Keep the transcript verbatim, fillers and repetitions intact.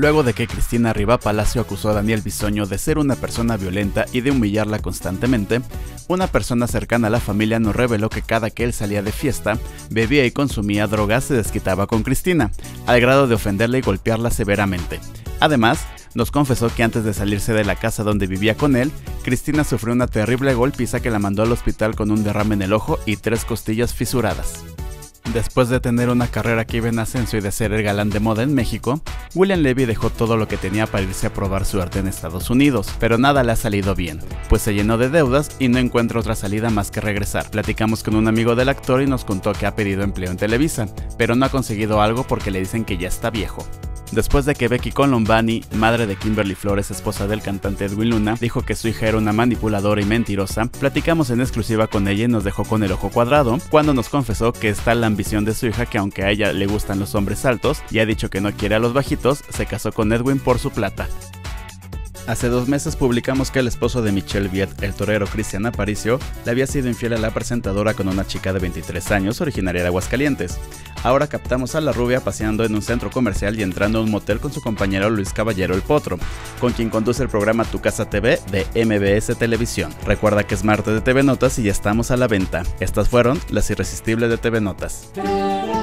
luego de que Cristina Riva Palacio acusó a Daniel Bisogno de ser una persona violenta y de humillarla constantemente, una persona cercana a la familia nos reveló que cada que él salía de fiesta, bebía y consumía drogas, se desquitaba con Cristina, al grado de ofenderla y golpearla severamente. Además, nos confesó que antes de salirse de la casa donde vivía con él, Cristina sufrió una terrible golpiza que la mandó al hospital con un derrame en el ojo y tres costillas fisuradas. Después de tener una carrera que iba en ascenso y de ser el galán de moda en México, William Levy dejó todo lo que tenía para irse a probar suerte en Estados Unidos, pero nada le ha salido bien, pues se llenó de deudas y no encuentra otra salida más que regresar. Platicamos con un amigo del actor y nos contó que ha pedido empleo en Televisa, pero no ha conseguido algo porque le dicen que ya está viejo. Después de que Becky Colombani, madre de Kimberly Flores, esposa del cantante Edwin Luna, dijo que su hija era una manipuladora y mentirosa, platicamos en exclusiva con ella y nos dejó con el ojo cuadrado cuando nos confesó que está la ambición de su hija, que aunque a ella le gustan los hombres altos y ha dicho que no quiere a los bajitos, se casó con Edwin por su plata. Hace dos meses publicamos que el esposo de Michelle Vieth, el torero Cristian Aparicio, le había sido infiel a la presentadora con una chica de veintitrés años originaria de Aguascalientes. Ahora captamos a la rubia paseando en un centro comercial y entrando a un motel con su compañero Luis Caballero El Potro, con quien conduce el programa Tu Casa T V de M B S Televisión. Recuerda que es martes de T V Notas y ya estamos a la venta. Estas fueron las irresistibles de T V Notas.